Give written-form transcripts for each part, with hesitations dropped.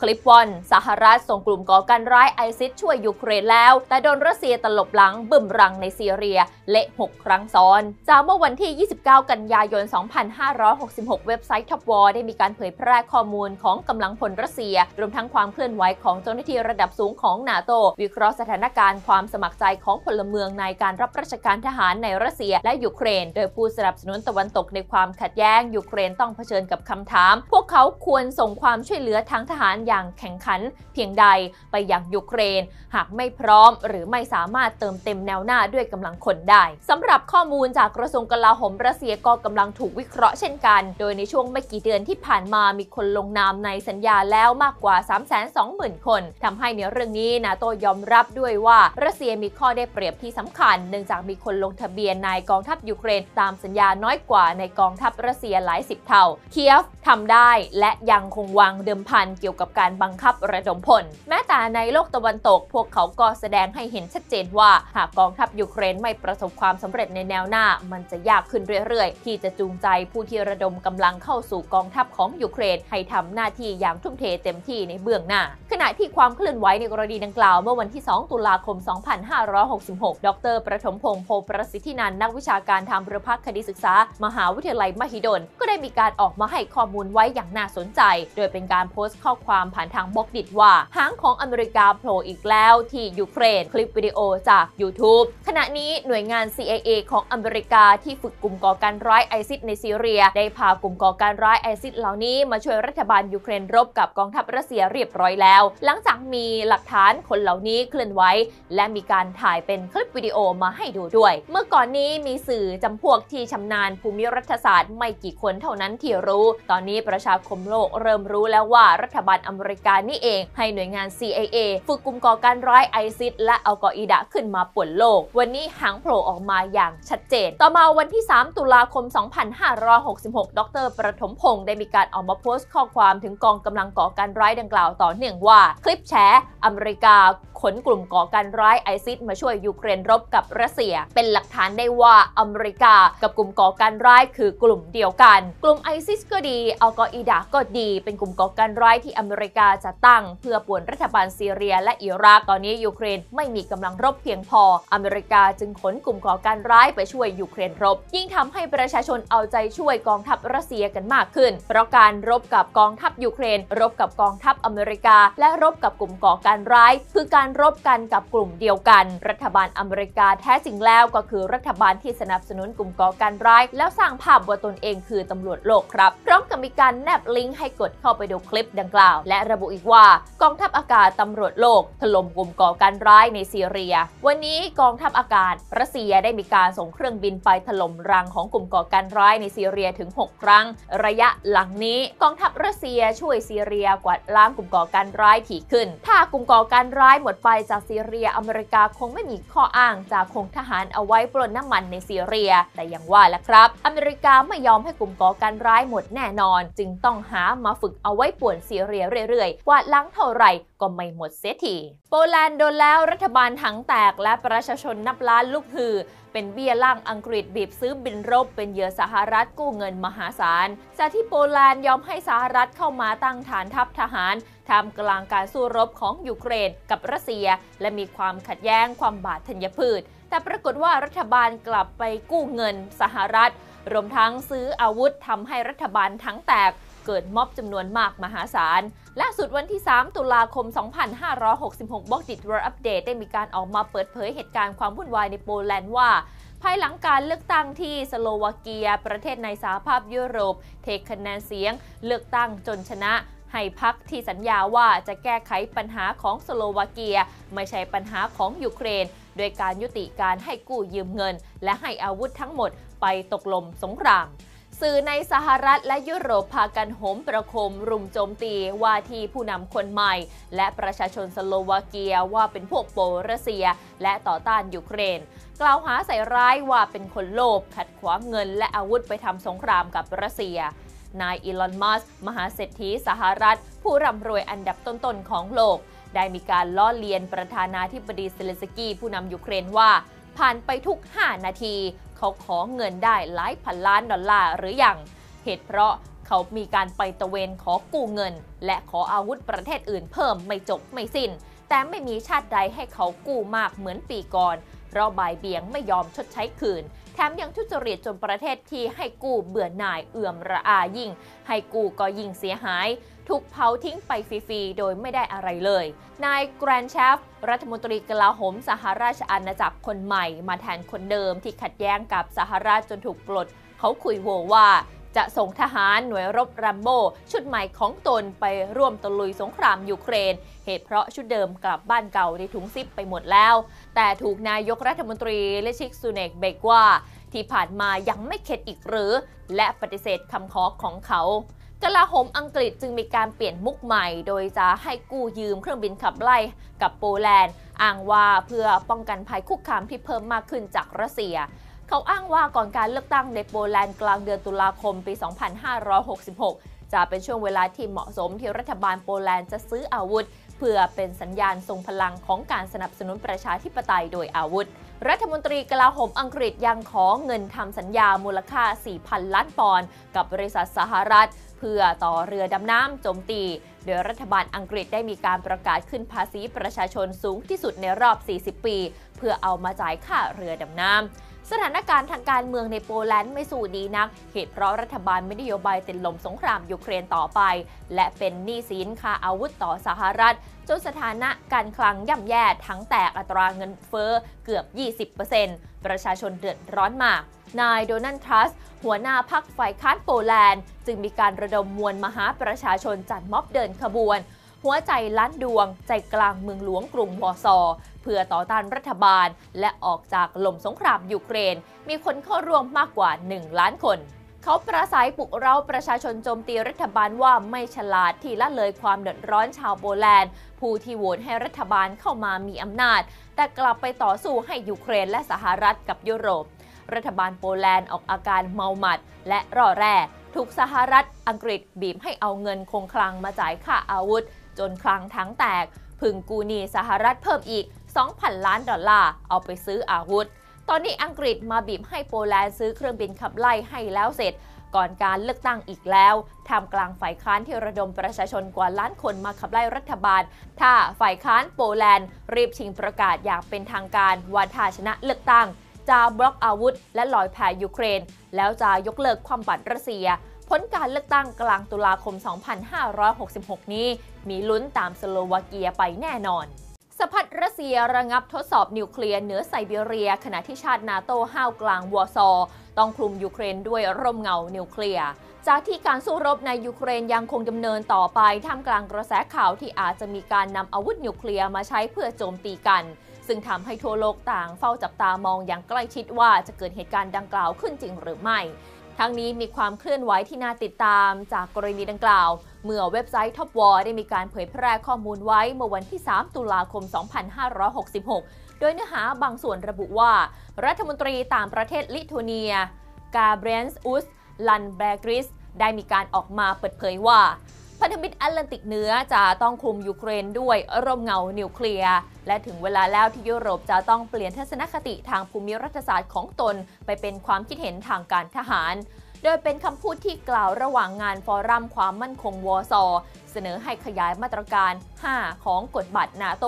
คลิปวันสหรัฐส่งกลุ่มก่อการร้ายไอซิสช่วยยูเครนแล้วแต่โดนรัสเซียตลบหลังบึ้มรังในซีเรียเละ6 ครั้งซ้อนจากเมื่อวันที่ 29 กันยายน 2566 เว็บไซต์ท็อปวอร์ได้มีการเผยแพร่ข้อมูลของกำลังพลรัสเซียรวมทั้งความเคลื่อนไหวของเจ้าหน้าที่ระดับสูงของนาโตวิเคราะห์สถานการณ์ความสมัครใจของพลเมืองในการรับราชการทหารในรัสเซียและยูเครนโดยผู้สนับสนุนตะวันตกในความขัดแย้งยูเครนต้องเผชิญกับคำถามพวกเขาควรส่งความช่วยเหลือทางทหารอย่างแข่งขันเพียงใดไปยังยูเครนหากไม่พร้อมหรือไม่สามารถเติมเต็มแนวหน้าด้วยกำลังคนได้สำหรับข้อมูลจากกระทรวงกลาโหมรัสเซียก็กำลังถูกวิเคราะห์เช่นกันโดยในช่วงไม่กี่เดือนที่ผ่านมามีคนลงนามในสัญญาแล้วมากกว่า 320,000 คนทำให้ในเรื่องนี้นาโตยอมรับด้วยว่ารัสเซียมีข้อได้เปรียบที่สำคัญเนื่องจากมีคนลงทะเบียนในกองทัพยูเครนตามสัญญาน้อยกว่าในกองทัพรัสเซียหลาย10 เท่าเคียฟทำได้และยังคงวางเดิมพันเกี่ยวกับการบังคับระดมพลแม้แต่ในโลกตะวันตกพวกเขาก็แสดงให้เห็นชัดเจนว่าหากกองทัพยูเครนไม่ประสบความสำเร็จในแนวหน้ามันจะยากขึ้นเรื่อยๆที่จะจูงใจผู้ที่ระดมกำลังเข้าสู่กองทัพของยูเครนให้ทำหน้าที่อย่างทุ่มเทเต็มที่ในเบื้องหน้าขณะที่ความเคลื่อนไหวในกรณีดังกล่าวเมื่อวันที่ 2 ตุลาคม 2566 ดร.ประถมพงษ์ โพประสิทธินันท์นักวิชาการทางประภาคคดีศึกษามหาวิทยาลัยมหิดลก็ได้มีการออกมาให้ข้อมูลไว้อย่างน่าสนใจโดยเป็นการโพสต์ข้อความผ่านทางบล็อกดิจว่าหางของอเมริกาโผล่อีกแล้วที่ยูเครนคลิปวิดีโอจาก YouTube ขณะนี้หน่วยงาน CIA ของอเมริกาที่ฝึกกลุ่มก่อการร้ายไอซิสในซีเรียได้พากลุ่มก่อการร้ายไอซิสเหล่านี้มาช่วยรัฐบาลยูเครนรบกับกองทัพรัสเซียเรียบร้อยแล้วหลังจากมีหลักฐานคนเหล่านี้เคลื่อนไหวและมีการถ่ายเป็นคลิปวิดีโอมาให้ดูด้วยเมื่อก่อนนี้มีสื่อจำพวกที่ชำนาญภูมิรัฐศาสตร์ไม่กี่คนเท่านั้นที่รู้ตอนนี้ประชาคมโลกเริ่มรู้แล้วว่ารัฐบาลอเมริกานี่เองให้หน่วยงาน CIA ฝึกกลุ่มก่อการร้ายไอซิสและอัลกออิดะขึ้นมาป่วนโลกวันนี้หางโผล่ออกมาอย่างชัดเจนต่อมาวันที่ 3 ตุลาคม 2566 ดร.ประถมพงษ์ได้มีการออกมาโพสต์ข้อความถึงกองกำลังก่อการร้ายดังกล่าวต่อเนื่องว่าคลิปแฉอเมริกาขนกลุ่มก่อการร้ายไอซิสมาช่วยยูเครนรบกับรัสเซียเป็นหลักฐานได้ว่าอเมริกากับกลุ่มก่อการร้ายคือกลุ่มเดียวกันกลุ่มไอซิสก็ดีอัลกออิดะก็ดีเป็นกลุ่มก่อการร้ายที่อเมริกาจะตั้งเพื่อป่วนรัฐบาลซีเรียและอิรักตอนนี้ยูเครนไม่มีกำลังรบเพียงพออเมริกาจึงขนกลุ่มก่อการร้ายไปช่วยยูเครนรบยิ่งทำให้ประชาชนเอาใจช่วยกองทัพรัสเซียกันมากขึ้นเพราะการรบกับกองทัพยูเครนรบกับกองทัพอเมริกาและรบกับกลุ่มก่อการร้ายคือการรบกันกับกลุ่มเดียวกันรัฐบาลอเมริกาแท้จริงแล้วก็คือรัฐบาลที่สนับสนุนกลุ่มก่อการร้ายแล้วสร้างภาพว่าตนเองคือตำรวจโลกครับพร้อมกับมีการแนบลิงก์ให้กดเข้าไปดูคลิปดังกล่าวและระบุอีกว่ากองทัพอากาศตำรวจโลกถล่มกลุ่มก่อการร้ายในซีเรียวันนี้กองทัพอากาศรัสเซียได้มีการส่งเครื่องบินไปถล่มรังของกลุ่มก่อการร้ายในซีเรียถึง 6 ครั้งระยะหลังนี้กองทัพรัสเซียช่วยซีเรียกวาดล้างกลุ่มก่อการร้ายถี่ขึ้นถ้ากลุ่มก่อการร้ายหมดไปจากซีเรียอเมริกาคงไม่มีข้ออ้างจะคงทหารเอาไว้ปล้นน้ำมันในซีเรียแต่อย่างว่าล่ะครับอเมริกาไม่ยอมให้กลุ่มก่อการร้ายหมดแน่นอนจึงต้องหามาฝึกเอาไว้ป่วนซีเรียเรื่อยๆกวาดล้างเท่าไหร่ก็ไม่หมดเสียทีโปแลนด์โดนแล้วรัฐบาลถังแตกและประชาชนนับล้านลุกฮือเป็นเบี้ยล่างอังกฤษบีบซื้อบินรบเป็นเหยื่อสหรัฐกู้เงินมหาศาลจากที่โปแลนด์ยอมให้สหรัฐเข้ามาตั้งฐานทัพทหารท่ามกลางการสู้รบของยูเครนกับรัสเซียและมีความขัดแย้งความบาดทนพืชแต่ปรากฏว่ารัฐบาลกลับไปกู้เงินสหรัฐรวมทั้งซื้ออาวุธทำให้รัฐบาลถังแตกเกิดม็อบจำนวนมากมหาศาลล่าสุดวันที่ 3 ตุลาคม 2566 บล็อกดิจ World Update ได้มีการออกมาเปิดเผยเหตุการณ์ความวุ่นวายในโปแลนด์ว่าภายหลังการเลือกตั้งที่สโลวาเกียประเทศในสหภาพยุโรปเทคะแนนเสียงเลือกตั้งจนชนะให้พรรคที่สัญญาว่าจะแก้ไขปัญหาของสโลวาเกียไม่ใช่ปัญหาของยูเครนโดยการยุติการให้กู้ยืมเงินและให้อาวุธทั้งหมดไปตกลงสงครามสื่อในสหรัฐและยุโรปพากันโหมประโคมรุมโจมตีว่าที่ผู้นำคนใหม่และประชาชนสโลวาเกียว่าเป็นพวกโปรัสเซียและต่อต้านยูเครนกล่าวหาใส่ร้ายว่าเป็นคนโลภขัดขวางเงินและอาวุธไปทำสงครามกับรัสเซียนายอีลอนมัสก์มหาเศรษฐีสหรัฐผู้ร่ำรวยอันดับต้นๆของโลกได้มีการล้อเลียนประธานาธิบดีเซเลนสกีผู้นำยูเครนว่าผ่านไปทุก5 นาทีเขาขอเงินได้หลายพันล้านดอลลาร์หรือยังเหตุเพราะ เขามีการไปตระเวนขอกู้เงินและขออาวุธประเทศอื่นเพิ่มไม่จบไม่สิ้นแต่ไม่มีชาติใดให้เขากู้มากเหมือนปีก่อนเพราะบ่ายเบี่ยงไม่ยอมชดใช้คืนแถมยังทุจริตจนประเทศที่ให้กู้เบื่อหน่ายเอื่อมระอายิ่งให้กู้ก็ยิ่งเสียหายถูกเผาทิ้งไปฟรีๆโดยไม่ได้อะไรเลยนายแกรนแชฟรัฐมนตรีกลาโหมสหราชอาณาจักรคนใหม่มาแทนคนเดิมที่ขัดแย้งกับสหราชจนถูกปลดเขาคุยโวว่าจะส่งทหารหน่วยรบแรมโบ้ชุดใหม่ของตนไปร่วมตะลุยสงครามยูเครนเหตุเพราะชุดเดิมกลับบ้านเก่าในถุงซิปไปหมดแล้วแต่ถูกนายกรัฐมนตรีริชิซูเนกเบกว่าที่ผ่านมายังไม่เข็ดอีกหรือและปฏิเสธคำขอของเขากลาโหมอังกฤษจึงมีการเปลี่ยนมุกใหม่โดยจะให้กู้ยืมเครื่องบินขับไล่กับโปแลนด์อ้างว่าเพื่อป้องกันภัยคุกคามที่เพิ่มมากขึ้นจากรัสเซียเขาอ้างว่าก่อนการเลือกตั้งในโปแลนด์กลางเดือนตุลาคมปี 2566 จะเป็นช่วงเวลาที่เหมาะสมที่รัฐบาลโปแลนด์จะซื้ออาวุธเพื่อเป็นสัญญาณทรงพลังของการสนับสนุนประชาธิปไตยโดยอาวุธรัฐมนตรีกลาโหมอังกฤษยังขอเงินทำสัญญามูลค่า 4,000 ล้านปอนด์กับบริษัทสหรัฐเพื่อต่อเรือดำน้ำโจมตีโดยรัฐบาลอังกฤษได้มีการประกาศขึ้นภาษีประชาชนสูงที่สุดในรอบ 40 ปีเพื่อเอามาจ่ายค่าเรือดำน้ำสถานการณ์ทางการเมืองในโปแลนด์ไม่สู้ดีนักเหตุเพราะรัฐบาลไม่นโยบายติดลมสงครามยูเครนต่อไปและเป็นหนี้สินค่าอาวุธต่อสหรัฐจนสถานะการคลังย่ำแย่ทั้งแตกอัตราเงินเฟ้อเกือบ 20% ประชาชนเดือดร้อนมากนายโดนัลด์ ทรัสหัวหน้าพรรคฝ่ายค้านโปแลนด์จึงมีการระดมมวลมหาประชาชนจัดม็อบเดินขบวนหัวใจล้านดวงใจกลางเมืองหลวงกรุงวอร์ซอเพื่อต่อต้านรัฐบาลและออกจากลมสงครามยูเครนมีคนเข้าร่วมมากกว่า1ล้านคนเขาปราศัยปลุกเร้าประชาชนโจมตีรัฐบาลว่าไม่ฉลาดที่ละเลยความเดือดร้อนชาวโปแลนด์ผู้ที่โหวตให้รัฐบาลเข้ามามีอำนาจแต่กลับไปต่อสู้ให้ยูเครนและสหรัฐกับยุโรปรัฐบาลโปแลนด์ออกอาการเมาหมัดและร่อแร่ถูกสหรัฐอังกฤษบีบให้เอาเงินคงคลังมาจ่ายค่าอาวุธจนคลังทั้งแตกพึ่งกู้หนี้สหรัฐเพิ่มอีก 2,000 ล้านดอลลาร์เอาไปซื้ออาวุธตอนนี้อังกฤษมาบีบให้โปแลนด์ซื้อเครื่องบินขับไล่ให้แล้วเสร็จก่อนการเลือกตั้งอีกแล้วท่ามกลางฝ่ายค้านที่ระดมประชาชนกว่าล้านคนมาขับไล่รัฐบาลถ้าฝ่ายค้านโปแลนด์รีบชิงประกาศอย่างเป็นทางการว่าถ้าชนะเลือกตั้งจะบล็อกอาวุธและลอยแพยูเครนแล้วจะยกเลิกความบัตรรัสเซียผลการเลือกตั้งกลางตุลาคม 2566 นี้มีลุ้นตามสโลวาเกียไปแน่นอนสหพันธ์รัสเซียระงับทดสอบนิวเคลียร์เหนือไซบีเรียขณะที่ชาตินาโต้ห้าวกลางวอร์ซอต้องคลุมยูเครนด้วยร่มเงานิวเคลียร์จากที่การสู้รบในยูเครนยังคงดำเนินต่อไปท่ามกลางกระแสข่าวที่อาจจะมีการนำอาวุธนิวเคลียร์มาใช้เพื่อโจมตีกันซึ่งทำให้ทั่วโลกต่างเฝ้าจับตามองอย่างใกล้ชิดว่าจะเกิดเหตุการณ์ดังกล่าวขึ้นจริงหรือไม่ทั้งนี้มีความเคลื่อนไหวที่น่าติดตามจากกรณีดังกล่าวเมื่อเว็บไซต์ Top War ได้มีการเผยแพร่ข้อมูลไว้เมื่อวันที่ 3 ตุลาคม 2566 โดยเนื้อหาบางส่วนระบุว่ารัฐมนตรีต่างประเทศลิทัวเนียกาเบรียนอุสลันแบกริสได้มีการออกมาเปิดเผยว่าพันธมิตรแอตแลนติกเหนือจะต้องคลุมยูเครนด้วยร่มเงานิวเคลียร์และถึงเวลาแล้วที่ยุโรปจะต้องเปลี่ยนทัศนคติทางภูมิรัฐศาสตร์ของตนไปเป็นความคิดเห็นทางการทหารโดยเป็นคำพูดที่กล่าวระหว่างงานฟอรัมความมั่นคงวอร์ซอเสนอให้ขยายมาตรการ 5 ของกฎบัตรนาโต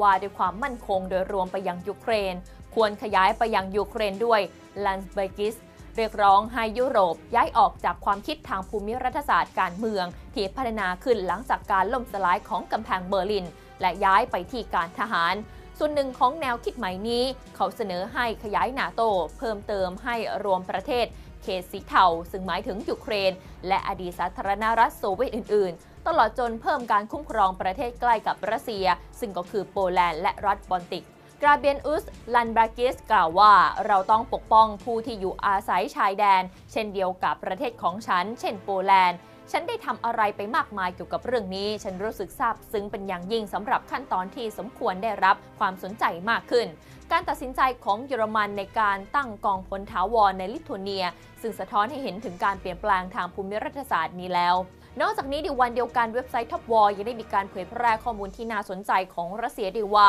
ว่าด้วยความมั่นคงโดยรวมไปยังยูเครนควรขยายไปยังยูเครนด้วยลันสเบกิสเรียกร้องให้ยุโรปย้ายออกจากความคิดทางภูมิรัฐศาสตร์การเมืองที่พัฒนาขึ้นหลังจากการล่มสลายของกำแพงเบอร์ลินและย้ายไปที่การทหารส่วนหนึ่งของแนวคิดใหม่นี้เขาเสนอให้ขยายนาโตเพิ่มเติมให้รวมประเทศเขตสีเทาซึ่งหมายถึงยูเครนและอดีตสาธารณรัฐโซเวียตอื่นๆตลอดจนเพิ่มการคุ้มครองประเทศใกล้กับรัสเซียซึ่งก็คือโปแลนด์และรัฐบอลติกกราเบียนอุสลันบาเกสกล่าวว่าเราต้องปกป้องผู้ที่อยู่อาศัยชายแดนเช่นเดียวกับประเทศของฉันเช่นโปแลนด์ฉันได้ทำอะไรไปมากมายเกี่ยวกับเรื่องนี้ฉันรู้สึกซาบซึ้งเป็นอย่างยิ่งสำหรับขั้นตอนที่สมควรได้รับความสนใจมากขึ้นการตัดสินใจของเยอรมันในการตั้งกองพลถาวรในลิทัวเนียซึ่งสะท้อนให้เห็นถึงการเปลี่ยนแปลงทางภูมิรัฐศาสตร์นี้แล้วนอกจากนี้ในวันเดียวกันเว็บไซต์ Top War ยังได้มีการเผยแพร่ข้อมูลที่น่าสนใจของรัสเซียด้วยว่า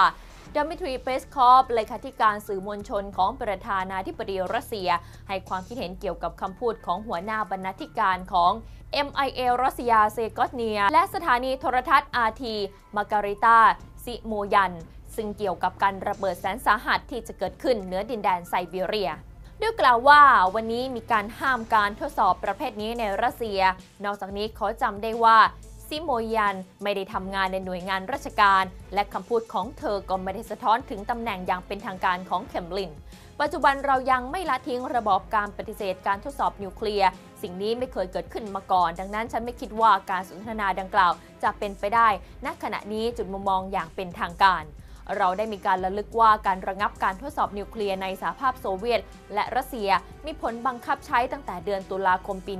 ดัมิทรี เพสคอฟ เลขาธิการสื่อมวลชนของประธานาธิบดีรัสเซียให้ความคิดเห็นเกี่ยวกับคำพูดของหัวหน้าบรรณาธิการของ MIA รัสเซียเซกอตเนียและสถานีโทรทัศน์ RT มาการิตาซิโมยันซึ่งเกี่ยวกับการระเบิดแสนสาหัสที่จะเกิดขึ้นเหนือดินแดนไซบีเรียโดยกล่าวว่าวันนี้มีการห้ามการทดสอบประเภทนี้ในรัสเซียนอกจากนี้เขาจำได้ว่าซิโมยันไม่ได้ทำงานในหน่วยงานราชการและคำพูดของเธอก็ไม่ได้สะท้อนถึงตำแหน่งอย่างเป็นทางการของเคมลินปัจจุบันเรายังไม่ละทิ้งระบอบการปฏิเสธการทดสอบนิวเคลียร์สิ่งนี้ไม่เคยเกิดขึ้นมาก่อนดังนั้นฉันไม่คิดว่าการสนทนาดังกล่าวจะเป็นไปได้ณขณะนี้จุดมุมมองอย่างเป็นทางการเราได้มีการระลึกว่าการระงับการทดสอบนิวเคลียร์ในสหภาพโซเวียตและรัสเซียมีผลบังคับใช้ตั้งแต่เดือนตุลาคมปี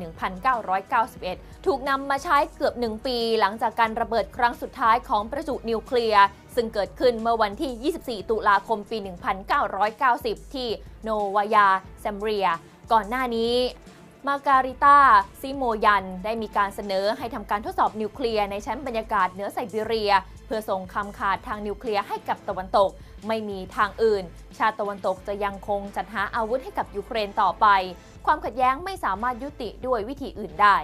1991 ถูกนำมาใช้เกือบ1ปีหลังจากการระเบิดครั้งสุดท้ายของประจุนิวเคลียร์ซึ่งเกิดขึ้นเมื่อวันที่ 24 ตุลาคมปี 1990 ที่โนวายาแซมเรียก่อนหน้านี้มาการิตาซิโมยันได้มีการเสนอให้ทำการทดสอบนิวเคลียร์ในชั้นบรรยากาศเหนือไซบีเรียเพื่อส่งคำขาดทางนิวเคลียร์ให้กับตะวันตกไม่มีทางอื่นชาติตะวันตกจะยังคงจัดหาอาวุธให้กับยูเครนต่อไปความขัดแย้งไม่สามารถยุติด้วยวิธีอื่นได้